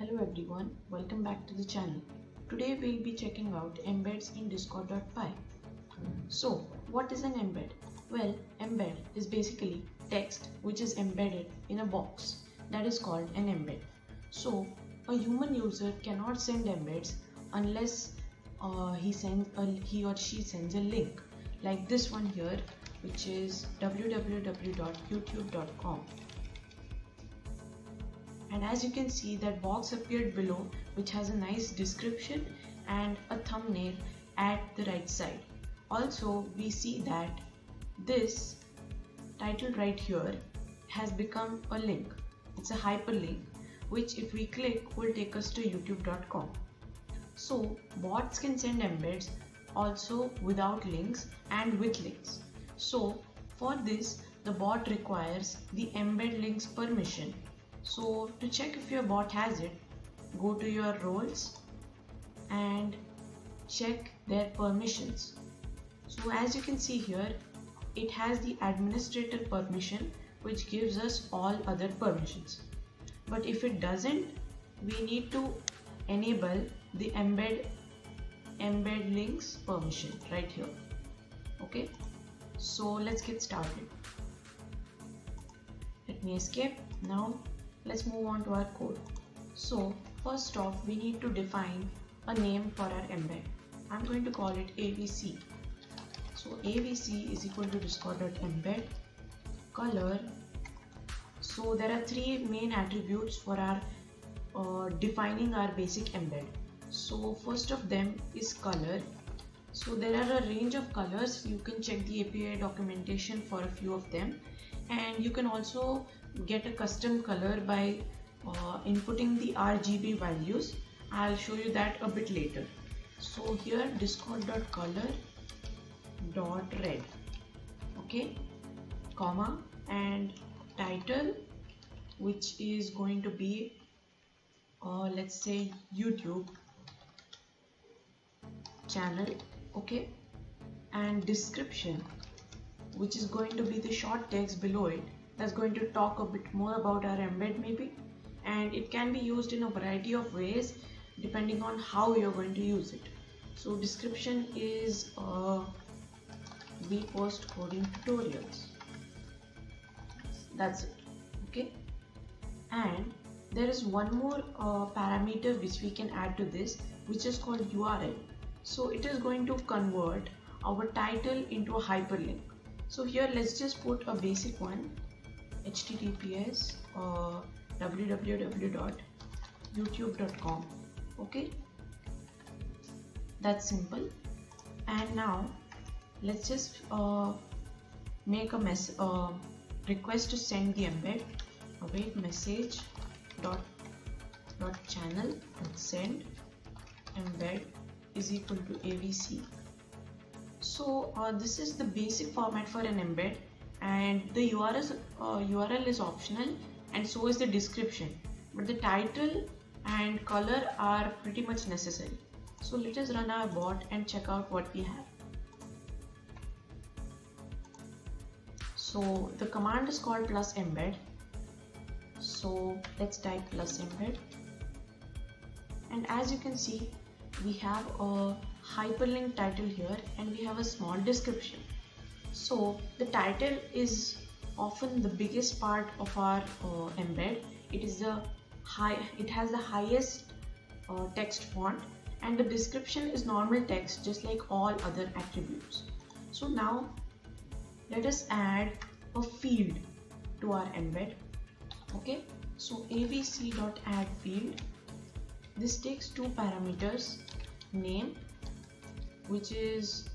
Hello everyone, welcome back to the channel. Today we'll be checking out embeds in discord.py. So what is an embed? Well, embed is basically text which is embedded in a box. That is called an embed. So a human user cannot send embeds unless he or she sends a link like this one here, which is www.youtube.com. And as you can see, that box appeared below, which has a nice description and a thumbnail at the right side. Also, we see that this title right here has become a link. It's a hyperlink, which if we click will take us to youtube.com. So bots can send embeds also without links and with links. So for this, the bot requires the embed links permission. So to check if your bot has it, go to your roles and check their permissions. So as you can see here, it has the administrator permission, which gives us all other permissions. But if it doesn't, we need to enable the embed links permission right here. Okay, so let's get started. Let me escape now. Let's move on to our code. So first off, we need to define a name for our embed. I'm going to call it AVC. So AVC is equal to discord.Embed color. So there are three main attributes for our defining our basic embed. So first of them is color. So there are a range of colors. You can check the API documentation for a few of them, and you can also get a custom color by inputting the RGB values. I'll show you that a bit later. So here discord.color.red, okay, comma, and title, which is going to be let's say YouTube channel, okay, and description, which is going to be the short text below it that's going to talk a bit more about our embed maybe, and it can be used in a variety of ways depending on how you're going to use it. So description is we post coding tutorials, that's it, okay. And there is one more parameter which we can add to this, which is called URL. So it is going to convert our title into a hyperlink. So here let's just put a basic one, HTTPS www.youtube.com, okay, that's simple. And now let's just make a request to send the embed. Await message dot channel dot send embed is equal to AVC. So this is the basic format for an embed, and the URL is optional, and so is the description, but the title and color are pretty much necessary. So let us run our bot and check out what we have. So the command is called +embed. So let's type +embed, and as you can see, we have a hyperlink title here, and we have a small description. So the title is often the biggest part of our embed. It has the highest text font, and the description is normal text, just like all other attributes. So now let us add a field to our embed. Okay, so avc.add field. This takes two parameters, name, which is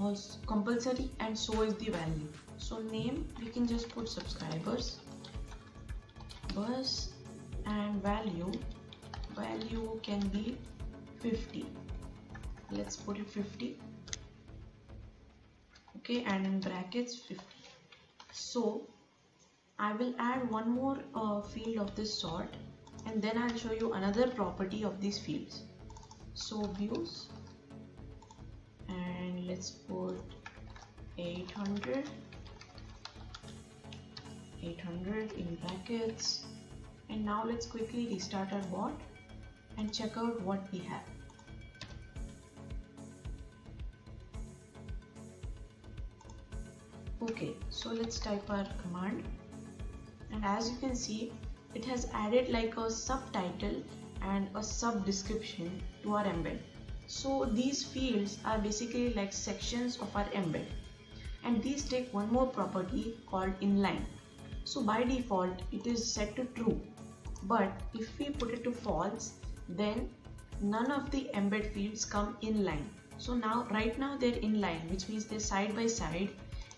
also compulsory, and so is the value. So name, we can just put subscribers, and value can be 50. Let's put it 50, okay, and in brackets 50. So I will add one more field of this sort, and then I'll show you another property of these fields. So views, and let's put 800 in brackets. And now let's quickly restart our bot. and check out what we have. Okay, so let's type our command, and as you can see, it has added like a subtitle and a sub description to our embed. So these fields are basically like sections of our embed, and these take one more property called inline. So by default it is set to true, but if we put it to false, then none of the embed fields come inline. So now right now they're inline, which means they're side by side,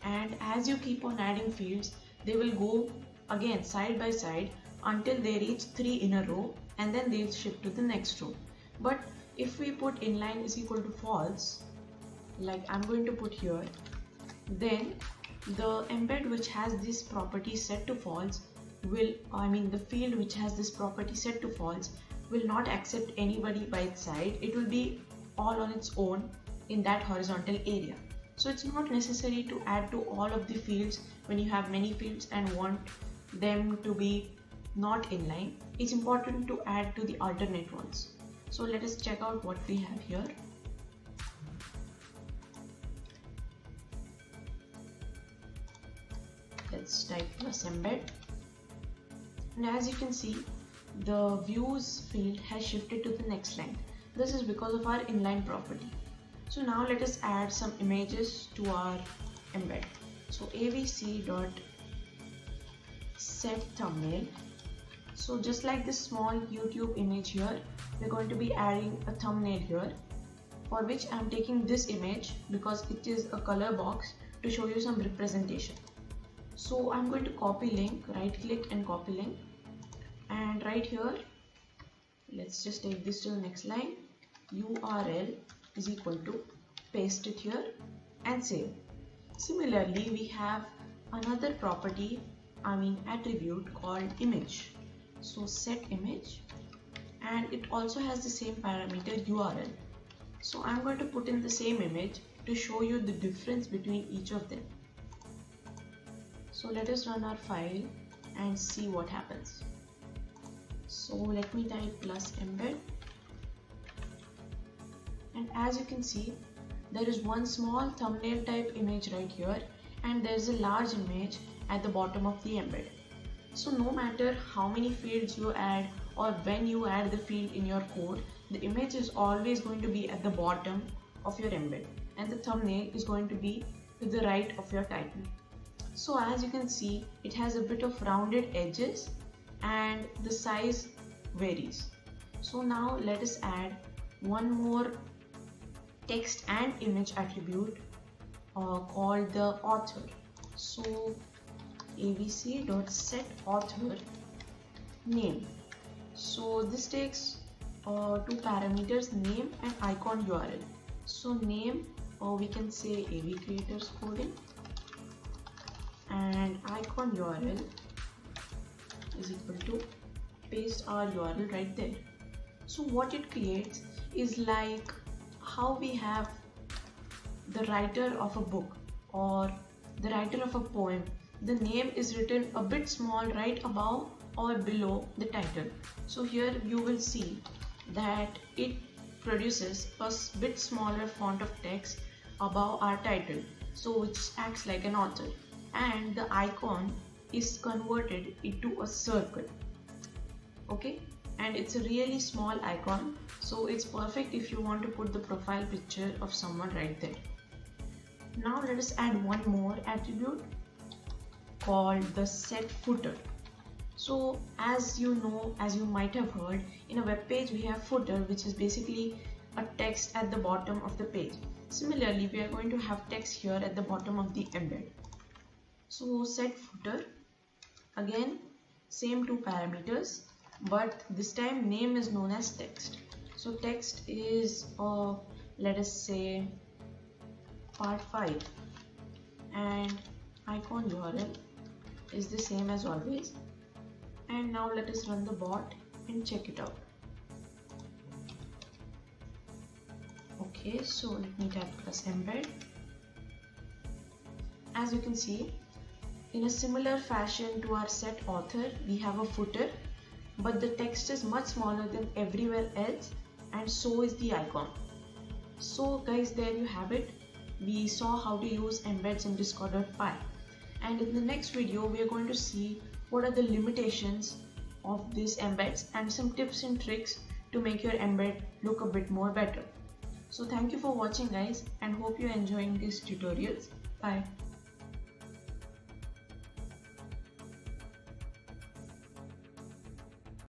and as you keep on adding fields, they will go again side by side until they reach 3 in a row, and then they'll shift to the next row. But if we put inline is equal to false, like I'm going to put here, then the embed which has this property set to false will, the field which has this property set to false will not accept anybody by its side. It will be all on its own in that horizontal area. So it's not necessary to add to all of the fields when you have many fields and want them to be not inline. It's important to add to the alternate ones. So let us check out what we have here. Let's type +embed, and as you can see, the views field has shifted to the next line. This is because of our inline property. So now let us add some images to our embed. So avc.setThumbnail. So just like this small YouTube image here, we're going to be adding a thumbnail here, for which I'm taking this image because it is a color box to show you some representation. So I'm going to copy link, right click and copy link, and right here let's just take this to the next line. URL is equal to, paste it here and save. Similarly, we have another property, attribute called image. So set image, and it also has the same parameter URL. So I'm going to put in the same image to show you the difference between each of them. So let us run our file and see what happens. So let me type +embed, and as you can see, there is one small thumbnail type image right here, and there is a large image at the bottom of the embed. So no matter how many fields you add or when you add the field in your code, the image is always going to be at the bottom of your embed, and the thumbnail is going to be to the right of your title. So as you can see, it has a bit of rounded edges and the size varies. So now let us add one more text and image attribute called the author. So avc.setAuthor name. So this takes two parameters, name and icon URL. So name, we can say AV Creators Coding, and icon URL is equal to, paste our URL right there. So what it creates is like how we have the writer of a book or the writer of a poem. The name is written a bit small right above or below the title. So here you will see that it produces a bit smaller font of text above our title, so which acts like an author. And the icon is converted into a circle, okay, and it's a really small icon, so it's perfect if you want to put the profile picture of someone right there. Now let us add one more attribute called the set footer. So as you know, as you might have heard, in a web page we have footer, which is basically a text at the bottom of the page. Similarly, we are going to have text here at the bottom of the embed. So set footer, again same two parameters, but this time name is known as text. So text is let us say part 5, and icon URL is the same as always. And now let us run the bot and check it out. Okay, so let me type +embed. As you can see, in a similar fashion to our set author, we have a footer but the text is much smaller than everywhere else, and so is the icon. So guys, there you have it. We saw how to use embeds in discord.py, and in the next video we are going to see what are the limitations of these embeds and some tips and tricks to make your embed look a bit more better. So thank you for watching guys, and hope you're enjoying these tutorials. Bye.